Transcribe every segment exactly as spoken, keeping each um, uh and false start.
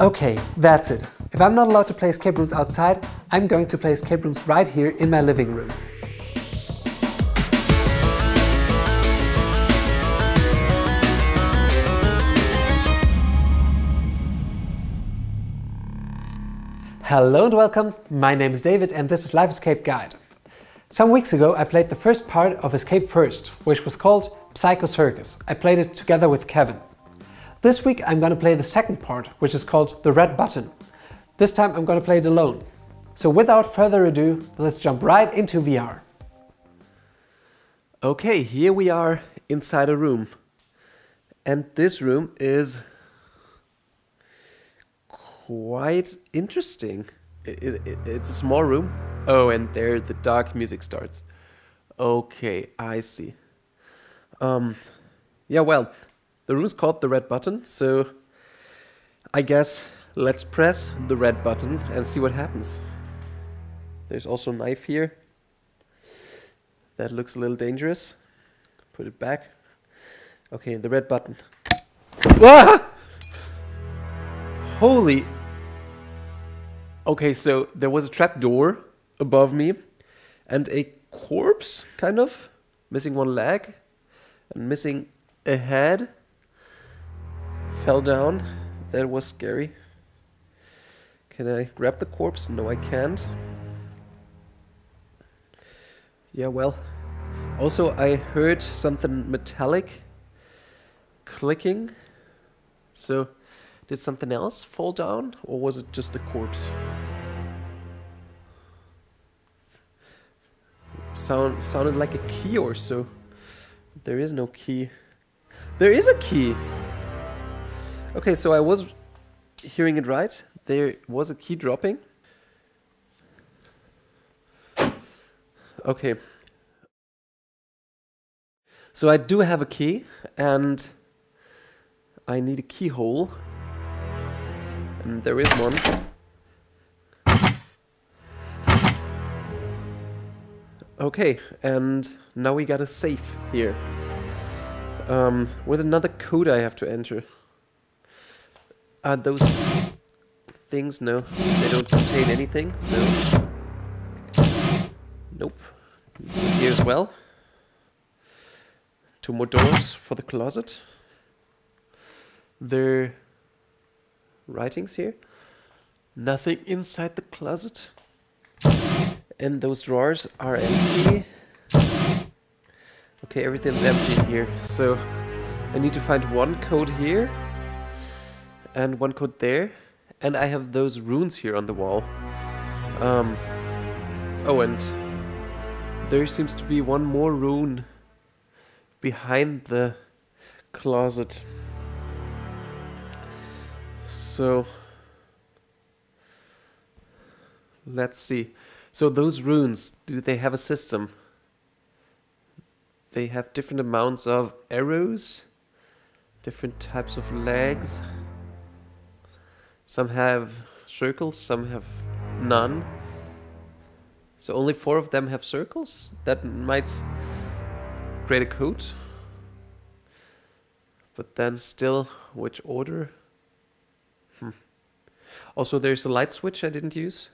Okay, that's it. If I'm not allowed to play escape rooms outside, I'm going to play escape rooms right here in my living room. Hello and welcome, my name is David and this is Live Escape Guide. Some weeks ago I played the first part of Escape First, which was called Psycho Circus. I played it together with Kevin. This week I'm gonna play the second part, which is called The Red Button. This time I'm gonna play it alone. So without further ado, let's jump right into V R. Okay, here we are inside a room. And this room is quite interesting. It, it, it, it's a small room. Oh, and there the dark music starts. Okay, I see. Um, yeah, well, the room is called the Red Button, so I guess let's press the red button and see what happens. There's also a knife here. That looks a little dangerous. Put it back. Okay, the red button. Ah! Holy... Okay, so there was a trapdoor above me and a corpse, kind of, missing one leg and missing a head. Fell down. That was scary. Can I grab the corpse? No, I can't. Yeah, well. Also, I heard something metallic clicking. So, did something else fall down, or was it just the corpse? Sound sounded like a key or so. There is no key. There is a key! Okay, so I was hearing it right. There was a key dropping. Okay. So I do have a key, and I need a keyhole. And there is one. Okay, and now we got a safe here. Um, with another code I have to enter. Are those things? No. They don't contain anything? No. Nope. Here as well. Two more doors for the closet. There... Writings here. Nothing inside the closet. And those drawers are empty. Okay, everything's empty here. So I need to find one code here. And one code there. And I have those runes here on the wall. Um, oh, and there seems to be one more rune behind the closet. So, let's see. So those runes, do they have a system? They have different amounts of arrows, different types of legs. Some have circles, some have none. So only four of them have circles? That might create a code. But then still, which order? Also, there's a light switch I didn't use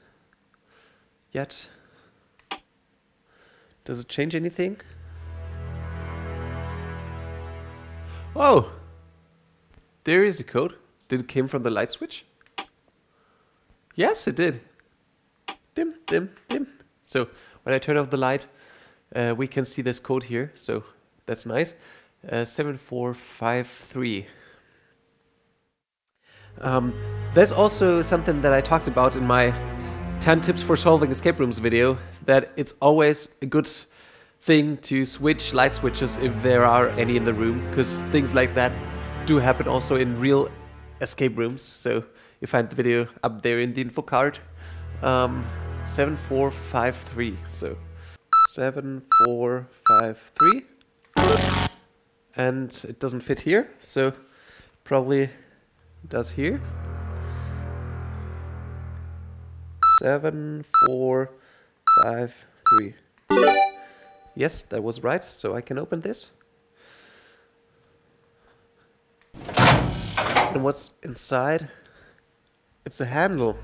yet. Does it change anything? Oh! There is a code. Did it came from the light switch? Yes, it did. Dim, dim, dim. So, when I turn off the light, uh, we can see this code here. So, that's nice. Uh, seven four five three. Um... There's also something that I talked about in my ten tips for solving escape rooms video, that it's always a good thing to switch light switches if there are any in the room, because things like that do happen also in real escape rooms, so you find the video up there in the info card. Um, seven four five three, so... seven four five three... And it doesn't fit here, so probably does here. Seven, four, five, three. Yes, that was right, so I can open this. And what's inside? It's a handle.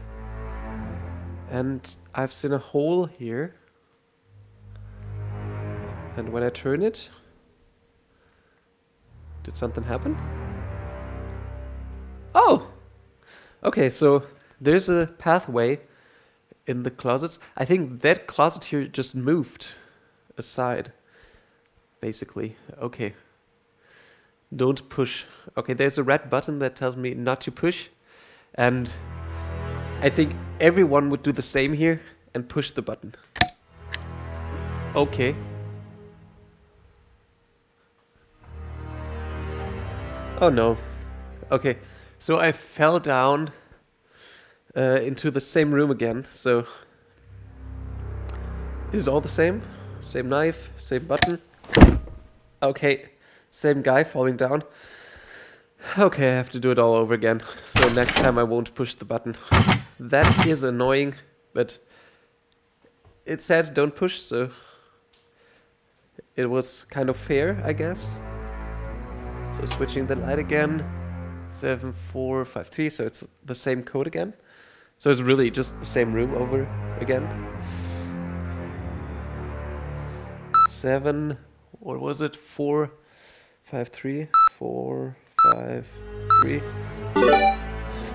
And I've seen a hole here. And when I turn it... Did something happen? Oh! Okay, so there's a pathway in the closets. I think that closet here just moved aside, basically. Okay. Don't push. Okay, there's a red button that tells me not to push. And I think everyone would do the same here and push the button. Okay. Oh no. Okay, so I fell down uh, into the same room again, so... Is it all the same? Same knife, same button. Okay, same guy falling down. Okay, I have to do it all over again, so next time I won't push the button. That is annoying, but it said don't push, so it was kind of fair, I guess. So switching the light again, seven four five three, so it's the same code again. So it's really just the same room over again. seven, or was it four five three? four five three.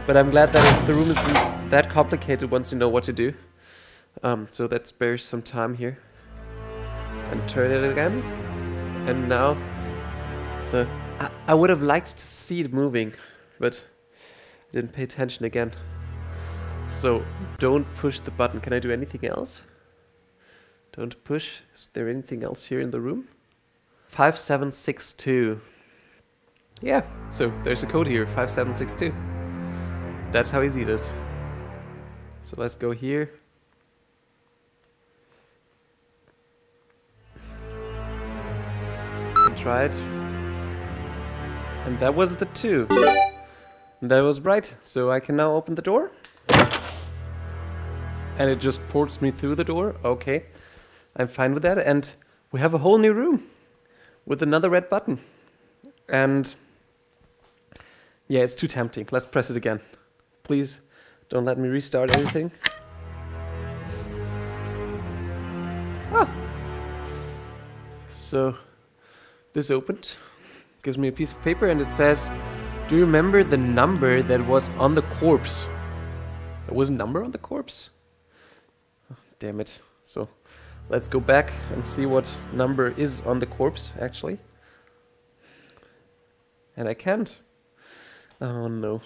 But I'm glad that the room isn't that complicated once you know what to do. Um, so that spares some time here. And turn it again. And now the... I would have liked to see it moving, but I didn't pay attention again. So, don't push the button. Can I do anything else? Don't push. Is there anything else here in the room? five seven six two. Yeah, so there's a code here, five seven six two. That's how easy it is. So let's go here. And try it. And that was the two. And that was right. So I can now open the door. And it just ports me through the door. Okay. I'm fine with that. And we have a whole new room. With another red button. And... yeah, it's too tempting. Let's press it again. Please don't let me restart anything. Ah. So... this opened. Gives me a piece of paper and it says, do you remember the number that was on the corpse? There was a number on the corpse? Oh, damn it. So let's go back and see what number is on the corpse, actually. And I can't. Oh no.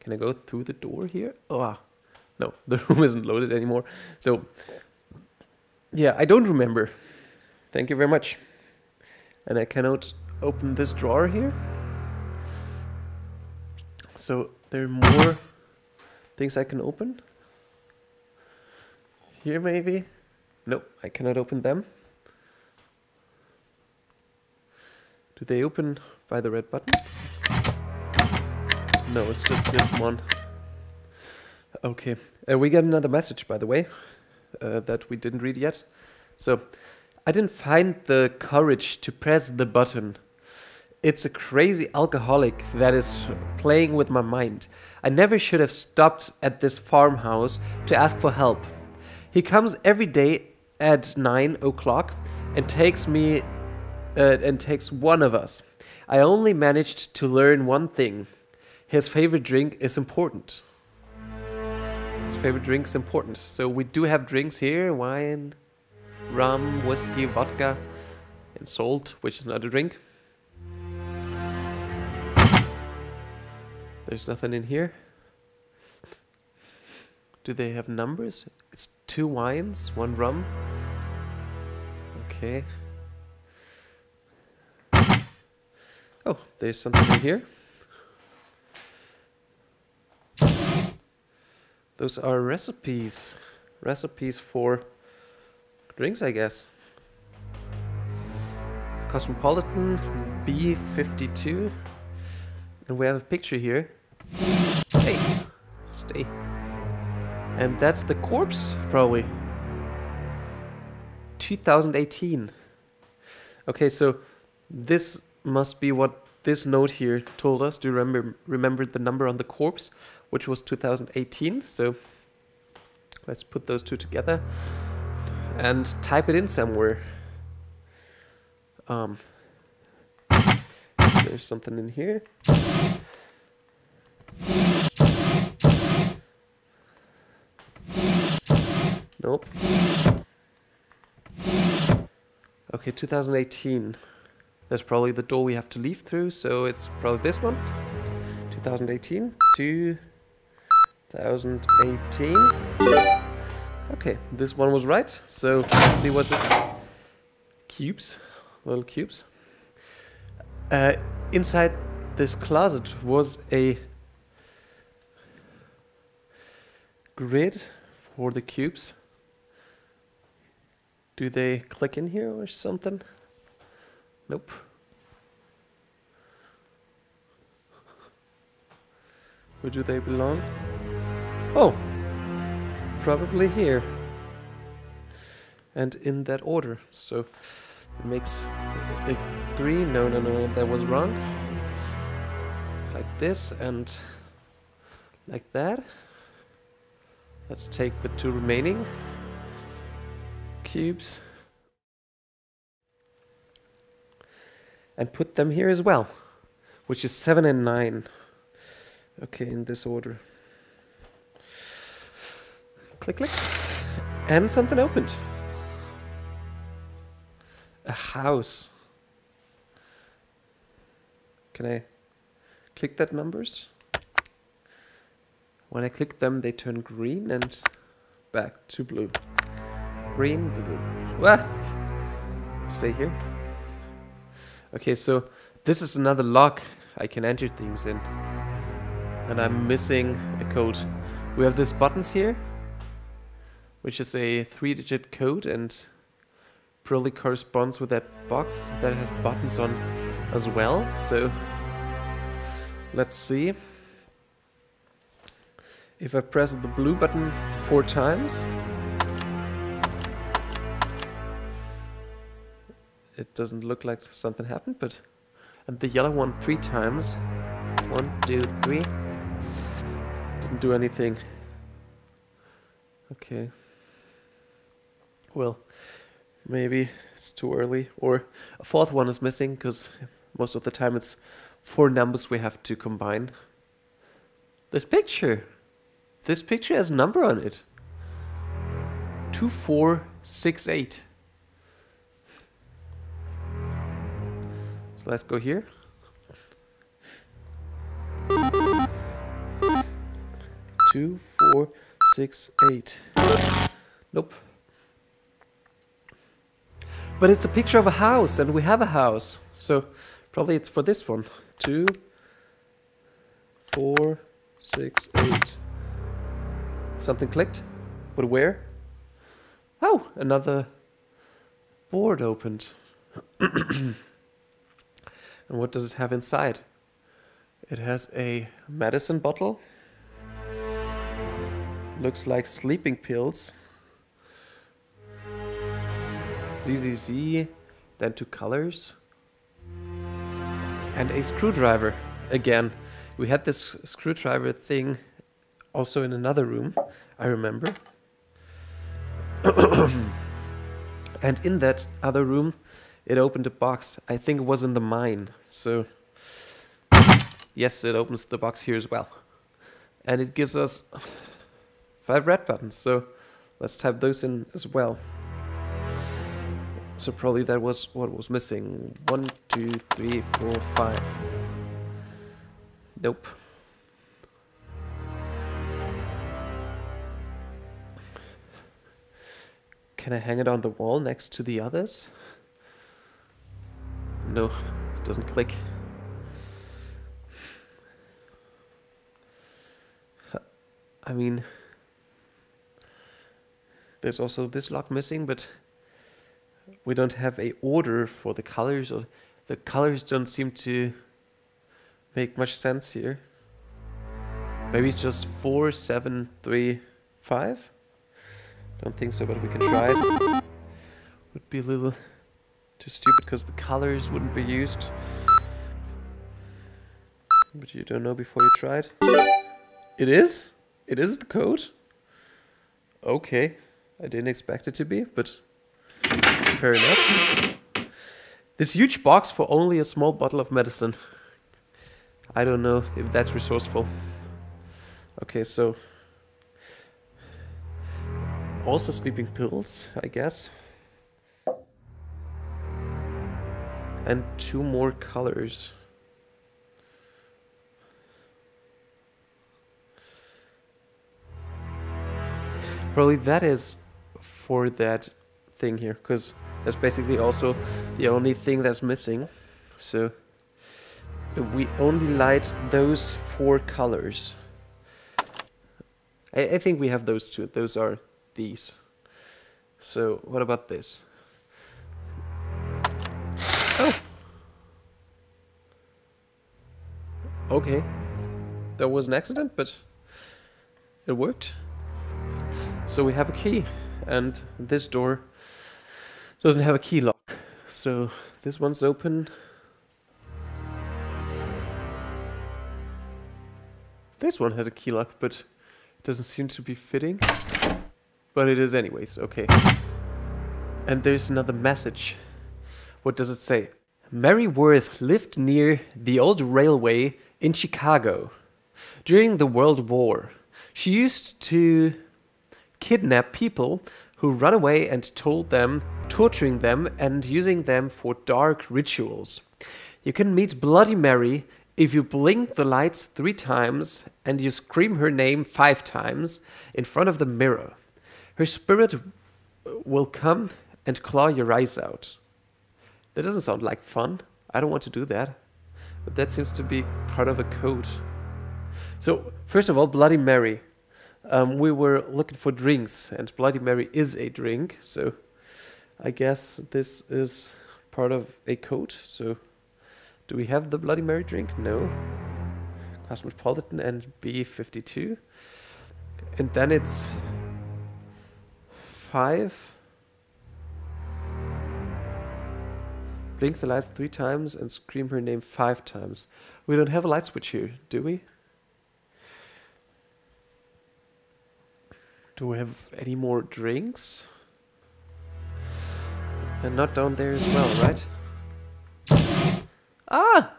Can I go through the door here? Oh, no, the room isn't loaded anymore. So yeah, I don't remember. Thank you very much. And I cannot open this drawer here. So there are more things I can open. Here maybe? Nope, I cannot open them. Do they open by the red button? No, it's just this one. Okay, uh, we get another message, by the way, uh, that we didn't read yet. So. I didn't find the courage to press the button. It's a crazy alcoholic that is playing with my mind. I never should have stopped at this farmhouse to ask for help. He comes every day at nine o'clock and takes me uh, and takes one of us. I only managed to learn one thing. His favorite drink is important. His favorite drink is important. So we do have drinks here, wine, rum, whiskey, vodka, and salt, which is not a drink. There's nothing in here. Do they have numbers? It's two wines, one rum. Okay. Oh, there's something in here. Those are recipes. Recipes for... drinks, I guess. Cosmopolitan, B fifty-two. And we have a picture here. Hey, stay. And that's the corpse, probably. two thousand eighteen. Okay, so this must be what this note here told us. Do you remember, remember the number on the corpse? which was two thousand eighteen. So let's put those two together and type it in somewhere. Um, there's something in here. Nope. Okay, two thousand eighteen. That's probably the door we have to leave through, so it's probably this one. two thousand eighteen. two thousand eighteen. Okay, this one was right. So let's see what's it. Cubes. Little cubes. Uh, inside this closet was a grid for the cubes. Do they click in here or something? Nope. Where do they belong? Oh, probably here. And in that order. So it makes like three. No, no, no, no, that was wrong. Like this and like that. Let's take the two remaining cubes and put them here as well, which is seven and nine. Okay, in this order. Click, click. And something opened. A house. Can I click that numbers? When I click them, they turn green and back to blue. Green, blue. Ah! Stay here. Okay, so this is another lock. I can enter things in. And I'm missing a code. We have these buttons here, which is a three-digit code and probably corresponds with that box that has buttons on as well. So let's see. If I press the blue button four times, it doesn't look like something happened, but... And the yellow one three times. One, two, three. Didn't do anything. Okay. Well, maybe it's too early. Or a fourth one is missing, because most of the time it's four numbers we have to combine. This picture! This picture has a number on it. two four six eight. So let's go here. two four six eight. Nope. But it's a picture of a house, and we have a house. So probably it's for this one. two four six eight. Something clicked, but where? Oh, another board opened. And what does it have inside? It has a medicine bottle. Looks like sleeping pills. Z Z Z, then two colors. And a screwdriver. Again, we had this screwdriver thing also in another room, I remember. And in that other room, it opened a box. I think it was in the mine. So, yes, it opens the box here as well. And it gives us five red buttons. So, let's type those in as well. So, probably that was what was missing. One, two, three, four, five. Nope. Can I hang it on the wall next to the others? No, it doesn't click. I mean, there's also this lock missing, but we don't have a order for the colors, or the colors don't seem to make much sense here. Maybe it's just four, seven, three, five? Don't think so, but we can try it. Would be a little too stupid because the colors wouldn't be used. But you don't know before you try it. It is? It is the code? Okay. I didn't expect it to be, but fair enough. This huge box for only a small bottle of medicine. I don't know if that's resourceful. Okay, so... also sleeping pills, I guess. And two more colors. Probably that is for that thing here, because that's basically also the only thing that's missing. So if we only light those four colors, I, I think we have those two. Those are these. So what about this? Oh. Okay, that was an accident, but it worked. So we have a key, and this door doesn't have a key lock. So this one's open. This one has a key lock, but it doesn't seem to be fitting. But it is anyways, okay. And there's another message. What does it say? Mary Worth lived near the old railway in Chicago during the World War. She used to kidnap people who ran away and told them, torturing them and using them for dark rituals. You can meet Bloody Mary if you blink the lights three times and you scream her name five times in front of the mirror. Her spirit will come and claw your eyes out. That doesn't sound like fun. I don't want to do that. But that seems to be part of a code. So, first of all, Bloody Mary. Um, we were looking for drinks, and Bloody Mary is a drink, so I guess this is part of a code. So, do we have the Bloody Mary drink? No. Cosmopolitan and B fifty-two. And then it's five. Blink the lights three times and scream her name five times. We don't have a light switch here, do we? Do we have any more drinks? And not down there as well, right? Ah!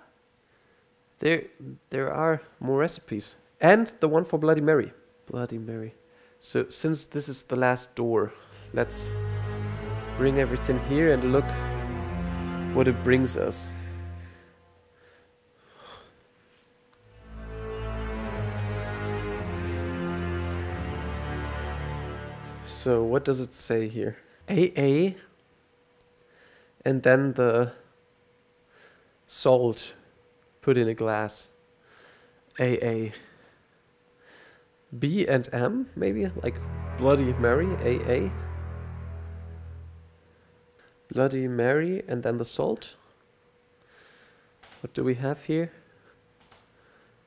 There there are more recipes. And the one for Bloody Mary. Bloody Mary. So since this is the last door, let's bring everything here and look what it brings us. So what does it say here? A A, and then the salt put in a glass. A A. B and M, maybe? Like Bloody Mary, A A. Bloody Mary, and then the salt. What do we have here?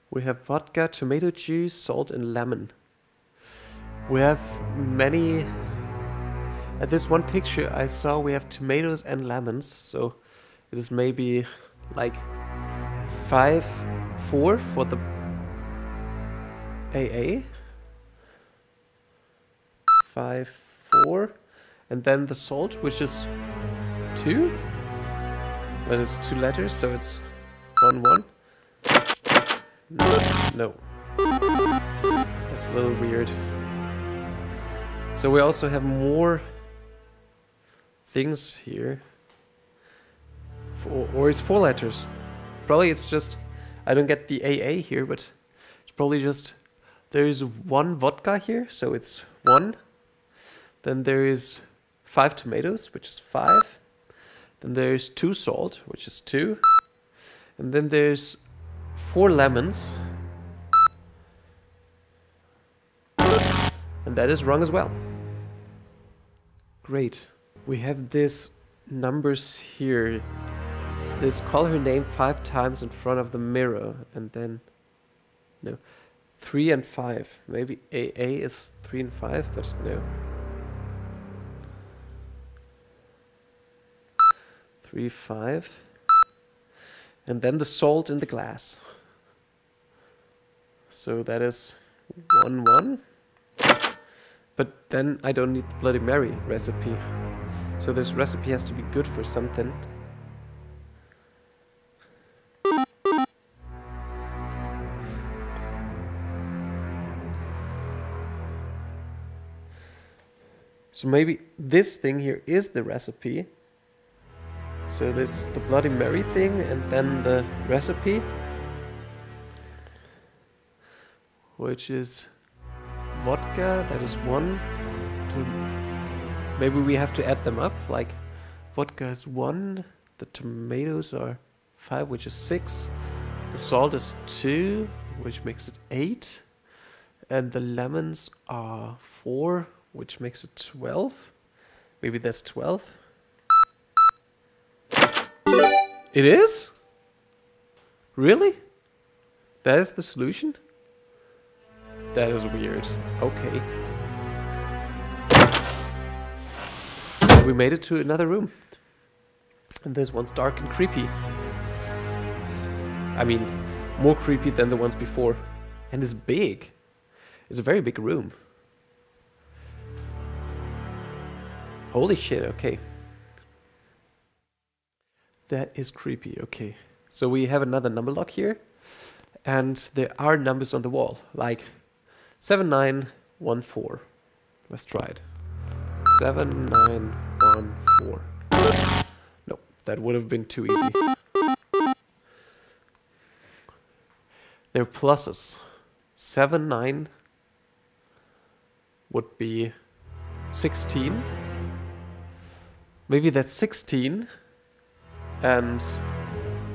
We have vodka, tomato juice, salt, and lemon. We have many... At this one picture I saw we have tomatoes and lemons, so it is maybe like five, four for the A A. Five, four, and then the salt, which is two. That is two letters, so it's one, one. No, no. That's a little weird. So we also have more things here, four, or it's four letters. Probably it's just, I don't get the A A here, but it's probably just, there is one vodka here, so it's one. Then there is five tomatoes, which is five. Then there is two salt, which is two. And then there's four lemons. And that is wrong as well. Great. We have these numbers here. This call her name five times in front of the mirror. And then... no. Three and five. Maybe A A is three and five, but no. Three, five. And then the salt in the glass. So that is one, one. But then I don't need the Bloody Mary recipe. So this recipe has to be good for something. So maybe this thing here is the recipe. So this, the Bloody Mary thing, and then the recipe, which is vodka, that is one. Maybe we have to add them up, like vodka is one, the tomatoes are five, which is six, the salt is two, which makes it eight, and the lemons are four, which makes it twelve. Maybe that's twelve. It is? Really? That is the solution? That is weird. Okay. We made it to another room. And this one's dark and creepy. I mean, more creepy than the ones before. And it's big. It's a very big room. Holy shit, okay. That is creepy, okay. So we have another number lock here. And there are numbers on the wall, like seven nine one four. Let's try it. seven nine one four. No, that would have been too easy. They're pluses. seven nine would be sixteen. Maybe that's sixteen. And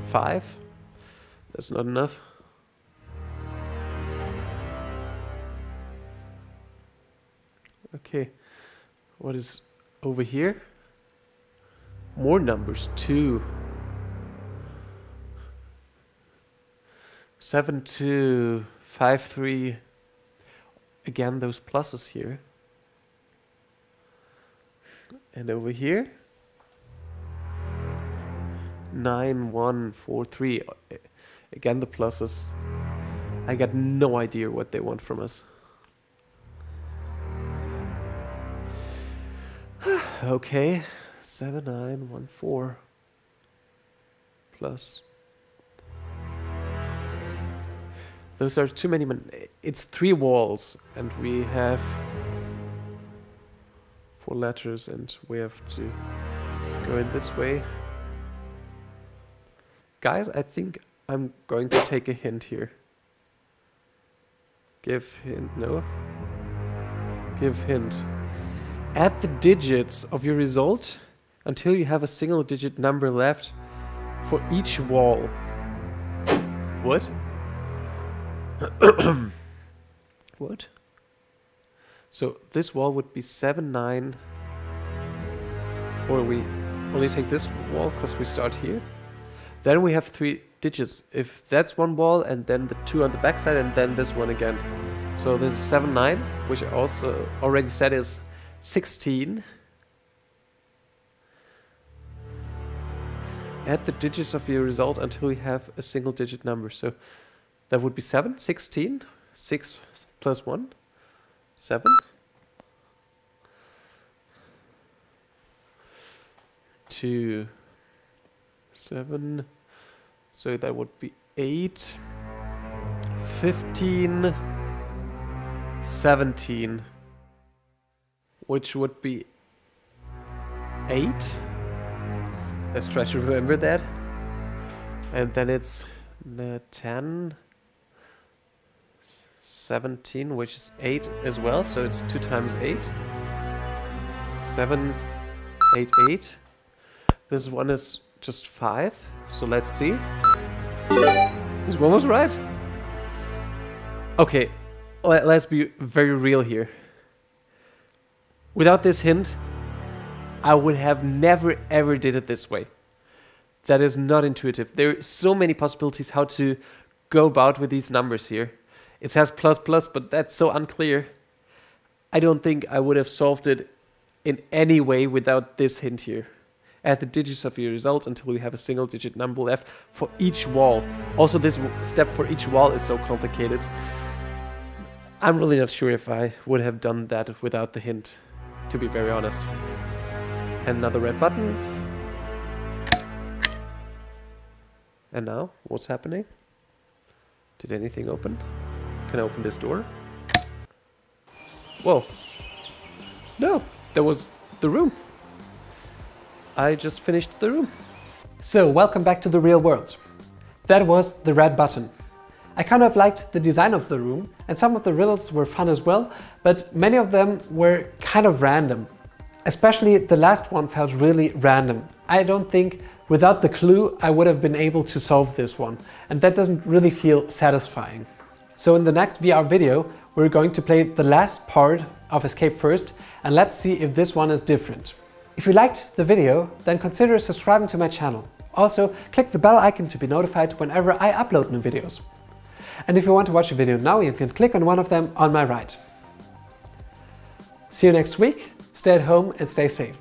five. That's not enough. Okay. What is over here? More numbers. Two. Seven, two, five, three. Again, those pluses here. And over here. Nine, one, four, three. Again, the pluses. I got no idea what they want from us. Okay, seven, nine, one, four. Plus. Those are too many. Man it's three walls, and we have four letters, and we have to go in this way. Guys, I think I'm going to take a hint here. Give hint, no. Give hint. Add the digits of your result until you have a single digit number left for each wall. What? What? So this wall would be seven nine. Or we only take this wall because we start here. Then we have three digits. If that's one wall, and then the two on the backside, and then this one again. So this is seven nine, which I also already said is sixteen. Add the digits of your result until you have a single digit number. So that would be seven, sixteen, six plus one, seven, two, seven. So that would be eight, fifteen, seventeen, which would be eight. Let's try to remember that. And then it's ten, seventeen, which is eight as well. So it's two times eight. seven, eight, eight. This one is just five, so let's see. This one was right. Okay, let's be very real here. Without this hint, I would have never ever did it this way. That is not intuitive. There are so many possibilities how to go about with these numbers here. It says plus plus, but that's so unclear. I don't think I would have solved it in any way without this hint here. Add the digits of your result until you have a single digit number left for each wall. Also, this step for each wall is so complicated. I'm really not sure if I would have done that without the hint, to be very honest. And another red button. And now, what's happening? Did anything open? Can I open this door? Whoa. No, that was the room. I just finished the room. So, welcome back to the real world. That was The Red Button. I kind of liked the design of the room, and some of the riddles were fun as well, but many of them were kind of random. Especially the last one felt really random. I don't think without the clue I would have been able to solve this one, and that doesn't really feel satisfying. So in the next V R video, we're going to play the last part of Escape First, and let's see if this one is different. If you liked the video, then consider subscribing to my channel. Also, click the bell icon to be notified whenever I upload new videos. And if you want to watch a video now, you can click on one of them on my right. See you next week, stay at home and stay safe.